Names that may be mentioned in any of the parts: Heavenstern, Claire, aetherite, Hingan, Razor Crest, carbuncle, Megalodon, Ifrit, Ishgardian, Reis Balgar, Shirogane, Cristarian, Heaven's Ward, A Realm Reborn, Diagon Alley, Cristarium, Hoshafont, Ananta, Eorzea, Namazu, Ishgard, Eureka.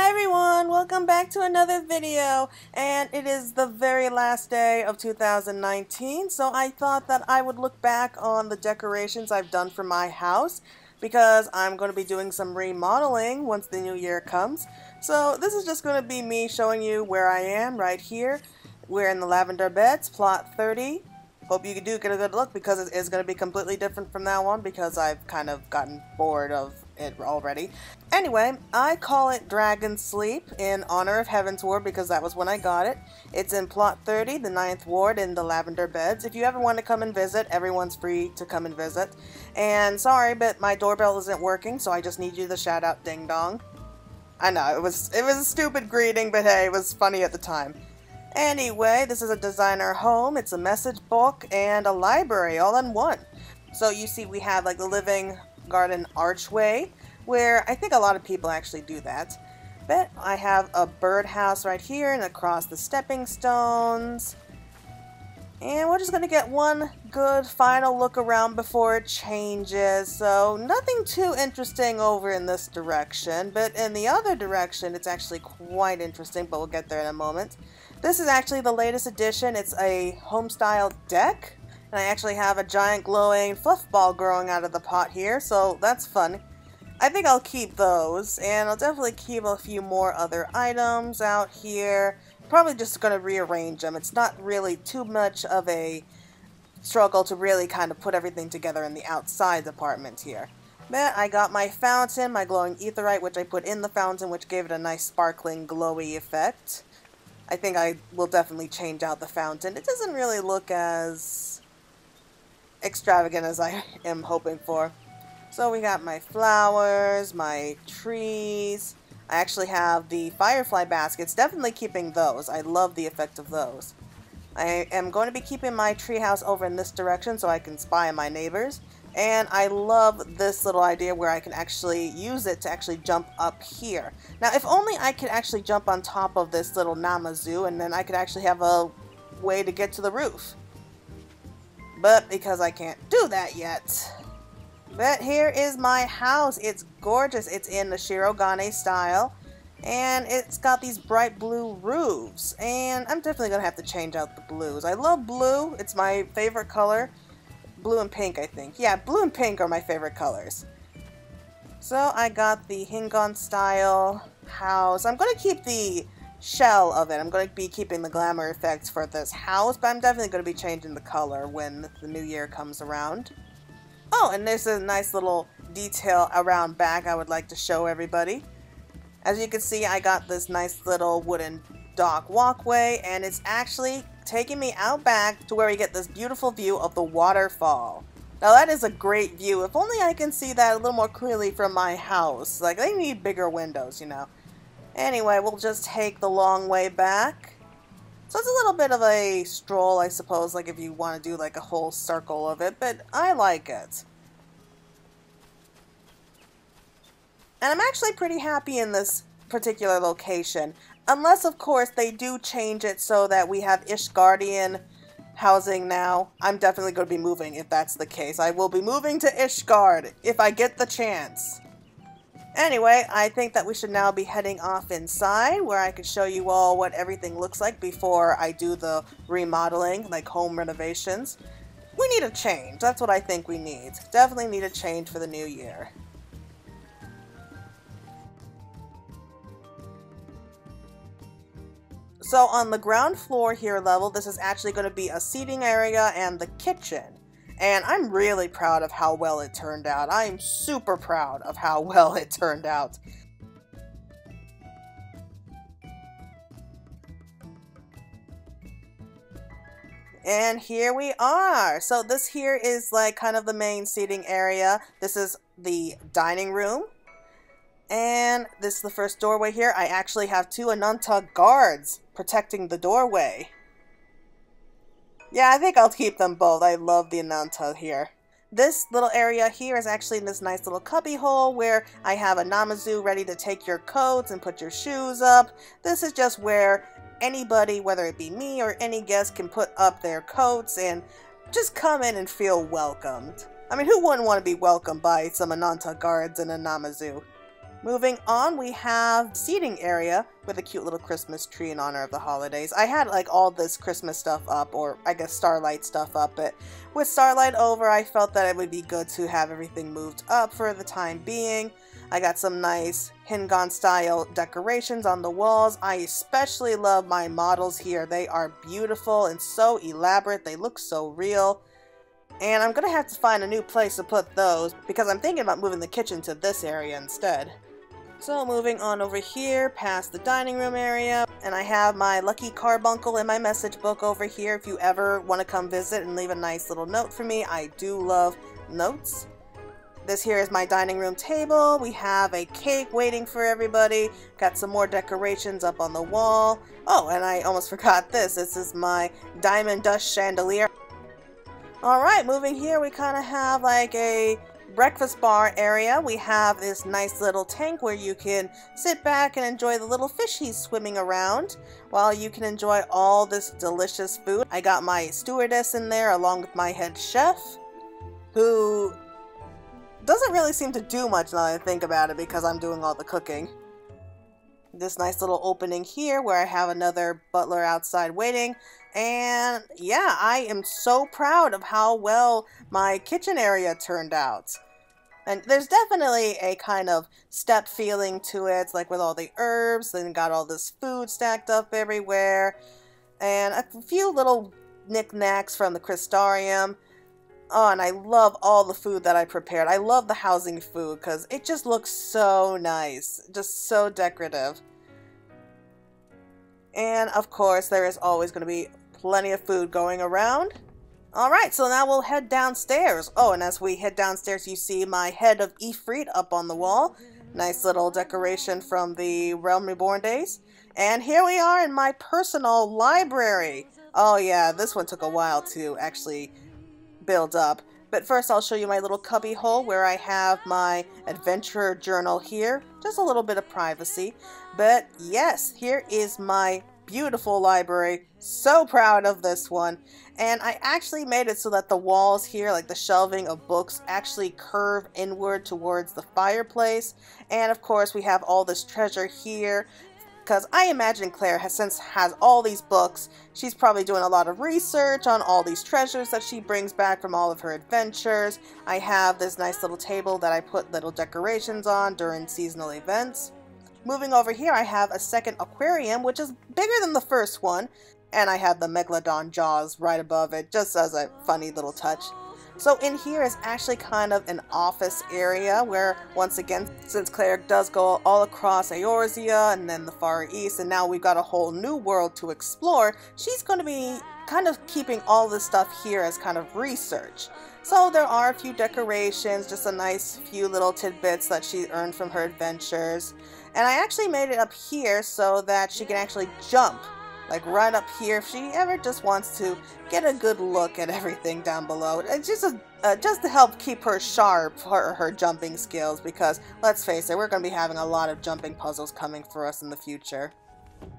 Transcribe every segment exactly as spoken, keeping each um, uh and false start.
Hi everyone, welcome back to another video, and it is the very last day of two thousand nineteen, so I thought that I would look back on the decorations I've done for my house because I'm going to be doing some remodeling once the new year comes. So this is just going to be me showing you where I am right here. We're in the Lavender Beds, plot thirty. Hope you do get a good look because it is going to be completely different from now on because I've kind of gotten bored of it already. Anyway, I call it Dragon Sleep in honor of Heaven's Ward because that was when I got it. It's in plot thirty, the ninth ward in the Lavender Beds. If you ever want to come and visit, everyone's free to come and visit. And sorry, but my doorbell isn't working, so I just need you to shout out ding dong. I know, it was it was a stupid greeting, but hey, it was funny at the time. Anyway, this is a designer home. It's a message book and a library all in one. So you see we have like the living garden archway, where I think a lot of people actually do that. But I have a birdhouse right here and across the stepping stones. And we're just going to get one good final look around before it changes. So nothing too interesting over in this direction, but in the other direction it's actually quite interesting, but we'll get there in a moment. This is actually the latest edition. It's a home style deck. And I actually have a giant glowing fluff ball growing out of the pot here, so that's fun. I think I'll keep those, and I'll definitely keep a few more other items out here. Probably just going to rearrange them. It's not really too much of a struggle to really kind of put everything together in the outside apartment here. But I got my fountain, my glowing aetherite, which I put in the fountain, which gave it a nice sparkling glowy effect. I think I will definitely change out the fountain. It doesn't really look as extravagant as I am hoping for. So we got my flowers, my trees. I actually have the firefly baskets, definitely keeping those. I love the effect of those. I am going to be keeping my treehouse over in this direction so I can spy on my neighbors. And I love this little idea where I can actually use it to actually jump up here. Now if only I could actually jump on top of this little Namazu, and then I could actually have a way to get to the roof. But because I can't do that yet. But here is my house. It's gorgeous. It's in the Shirogane style. And it's got these bright blue roofs. And I'm definitely going to have to change out the blues. I love blue. It's my favorite color. Blue and pink, I think. Yeah, blue and pink are my favorite colors. So I got the Hingan style house. I'm going to keep the shell of it. I'm going to be keeping the glamour effects for this house, but I'm definitely going to be changing the color when the new year comes around. Oh, and there's a nice little detail around back I would like to show everybody. As you can see, I got this nice little wooden dock walkway, and it's actually taking me out back to where we get this beautiful view of the waterfall. Now that is a great view. If only I can see that a little more clearly from my house. Like, they need bigger windows, you know. Anyway, we'll just take the long way back. So it's a little bit of a stroll, I suppose, like if you want to do like a whole circle of it, but I like it. And I'm actually pretty happy in this particular location. Unless, of course, they do change it so that we have Ishgardian housing now. I'm definitely going to be moving if that's the case. I will be moving to Ishgard if I get the chance. Anyway, I think that we should now be heading off inside where I can show you all what everything looks like before I do the remodeling, like home renovations. We need a change. That's what I think we need. Definitely need a change for the new year. So on the ground floor here level, this is actually going to be a seating area and the kitchen. And I'm really proud of how well it turned out. I'm super proud of how well it turned out. And here we are. So this here is like kind of the main seating area. This is the dining room. And this is the first doorway here. I actually have two Ananta guards protecting the doorway. Yeah, I think I'll keep them both. I love the Ananta here. This little area here is actually in this nice little cubby hole where I have a Namazu ready to take your coats and put your shoes up. This is just where anybody, whether it be me or any guest, can put up their coats and just come in and feel welcomed. I mean, who wouldn't want to be welcomed by some Ananta guards and a Namazu? Moving on, we have seating area with a cute little Christmas tree in honor of the holidays. I had like all this Christmas stuff up, or I guess Starlight stuff up, but with Starlight over, I felt that it would be good to have everything moved up for the time being. I got some nice Hingan style decorations on the walls. I especially love my models here. They are beautiful and so elaborate. They look so real. And I'm gonna have to find a new place to put those because I'm thinking about moving the kitchen to this area instead. So moving on over here past the dining room area, and I have my lucky carbuncle in my message book over here if you ever want to come visit and leave a nice little note for me. I do love notes. This here is my dining room table. We have a cake waiting for everybody. Got some more decorations up on the wall. Oh, and I almost forgot this. This is my diamond dust chandelier. Alright, moving here we kind of have like a breakfast bar area. We have this nice little tank where you can sit back and enjoy the little fishies swimming around while you can enjoy all this delicious food. I got my stewardess in there along with my head chef, who doesn't really seem to do much now that I think about it because I'm doing all the cooking. This nice little opening here where I have another butler outside waiting. And yeah, I am so proud of how well my kitchen area turned out. And there's definitely a kind of step feeling to it, like with all the herbs, then got all this food stacked up everywhere, and a few little knickknacks from the Cristarium. Oh, and I love all the food that I prepared. I love the housing food because it just looks so nice. Just so decorative. And, of course, there is always going to be plenty of food going around. Alright, so now we'll head downstairs. Oh, and as we head downstairs, you see my head of Ifrit up on the wall. Nice little decoration from the Realm Reborn days. And here we are in my personal library. Oh, yeah, this one took a while to actually build up. But first I'll show you my little cubby hole where I have my adventure journal here. Just a little bit of privacy. But yes, here is my beautiful library. So proud of this one. And I actually made it so that the walls here, like the shelving of books, actually curve inward towards the fireplace. And of course we have all this treasure here. Because I imagine Claire has since has all these books, she's probably doing a lot of research on all these treasures that she brings back from all of her adventures. I have this nice little table that I put little decorations on during seasonal events. Moving over here, I have a second aquarium, which is bigger than the first one, and I have the Megalodon jaws right above it, just as a funny little touch. So in here is actually kind of an office area where, once again, since Claire does go all across Eorzea and then the Far East, and now we've got a whole new world to explore, she's going to be kind of keeping all this stuff here as kind of research. So there are a few decorations, just a nice few little tidbits that she earned from her adventures. And I actually made it up here so that she can actually jump, like right up here, if she ever just wants to get a good look at everything down below. It's just a, uh, just to help keep her sharp for her jumping skills, because let's face it, we're going to be having a lot of jumping puzzles coming for us in the future.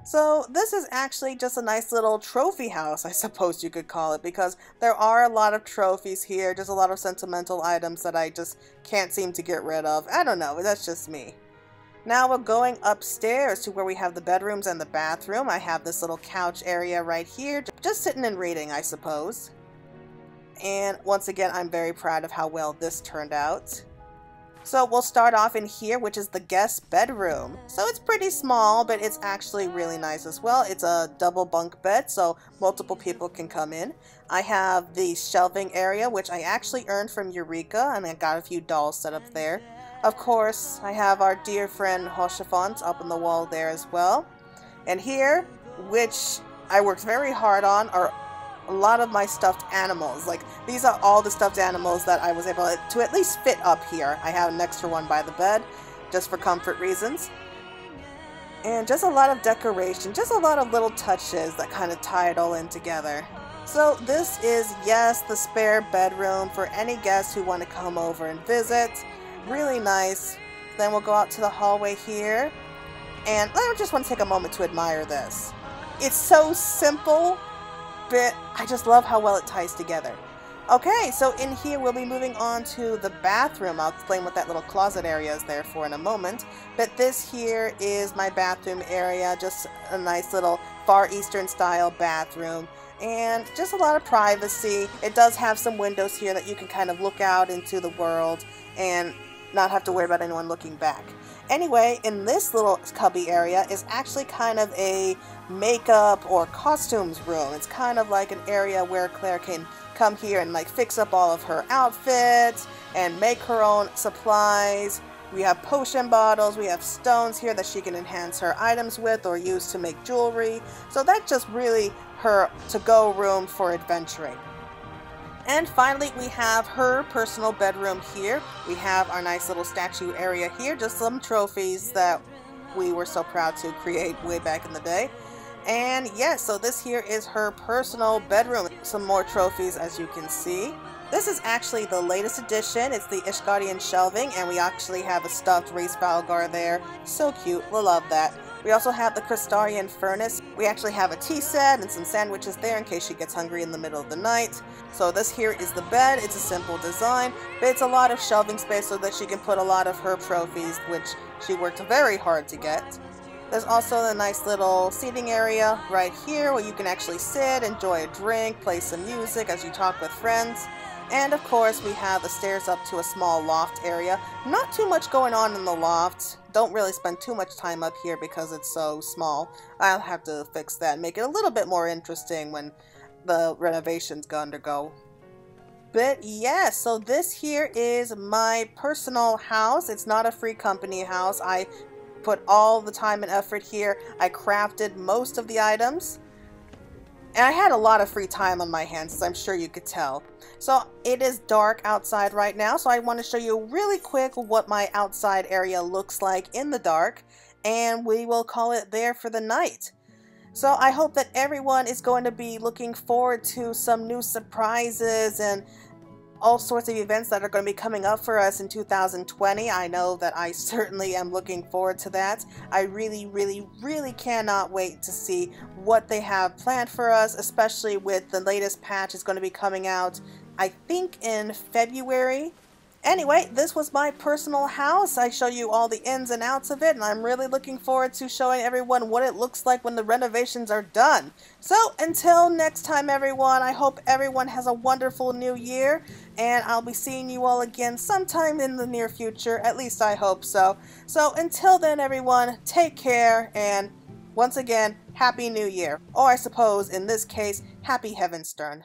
So this is actually just a nice little trophy house, I suppose you could call it, because there are a lot of trophies here, just a lot of sentimental items that I just can't seem to get rid of. I don't know, that's just me. Now we're going upstairs to where we have the bedrooms and the bathroom. I have this little couch area right here, just sitting and reading, I suppose. And once again, I'm very proud of how well this turned out. So we'll start off in here, which is the guest bedroom. So it's pretty small, but it's actually really nice as well. It's a double bunk bed, so multiple people can come in. I have the shelving area, which I actually earned from Eureka, and I got a few dolls set up there. Of course, I have our dear friend Hoshafont up on the wall there as well. And here, which I worked very hard on, are a lot of my stuffed animals. Like, these are all the stuffed animals that I was able to at least fit up here. I have an extra one by the bed, just for comfort reasons. And just a lot of decoration, just a lot of little touches that kind of tie it all in together. So this is, yes, the spare bedroom for any guests who want to come over and visit. Really nice. Then we'll go out to the hallway here, and I just want to take a moment to admire this. It's so simple, but I just love how well it ties together. Okay, so in here we'll be moving on to the bathroom. I'll explain what that little closet area is there for in a moment. But this here is my bathroom area, just a nice little Far Eastern style bathroom. And just a lot of privacy. It does have some windows here that you can kind of look out into the world and not have to worry about anyone looking back. Anyway, in this little cubby area is actually kind of a makeup or costumes room. It's kind of like an area where Claire can come here and like fix up all of her outfits and make her own supplies. We have potion bottles, we have stones here that she can enhance her items with or use to make jewelry. So that's just really her to-go room for adventuring. And finally, we have her personal bedroom here. We have our nice little statue area here, just some trophies that we were so proud to create way back in the day. And yes, yeah, so this here is her personal bedroom. Some more trophies, as you can see. This is actually the latest edition. It's the Ishgardian shelving, and we actually have a stuffed Reis Balgar there. So cute. We'll love that. We also have the Cristarian furnace. We actually have a tea set and some sandwiches there in case she gets hungry in the middle of the night. So this here is the bed. It's a simple design, but it's a lot of shelving space so that she can put a lot of her trophies, which she worked very hard to get. There's also a nice little seating area right here where you can actually sit, enjoy a drink, play some music as you talk with friends. And of course, we have the stairs up to a small loft area. Not too much going on in the loft. Don't really spend too much time up here because it's so small. I'll have to fix that and make it a little bit more interesting when the renovations go undergo. But yeah, so this here is my personal house. It's not a free company house. I put all the time and effort here. I crafted most of the items. And I had a lot of free time on my hands, as I'm sure you could tell. So it is dark outside right now, so I want to show you really quick what my outside area looks like in the dark, and we will call it there for the night. So I hope that everyone is going to be looking forward to some new surprises and all sorts of events that are going to be coming up for us in two thousand twenty. I know that I certainly am looking forward to that. I really, really, really cannot wait to see what they have planned for us, especially with the latest patch is going to be coming out, I think, in February. Anyway, this was my personal house. I show you all the ins and outs of it, and I'm really looking forward to showing everyone what it looks like when the renovations are done. So until next time, everyone, I hope everyone has a wonderful new year, and I'll be seeing you all again sometime in the near future. At least I hope so. So until then, everyone, take care, and once again, Happy New Year. Or I suppose in this case, Happy Heavenstern.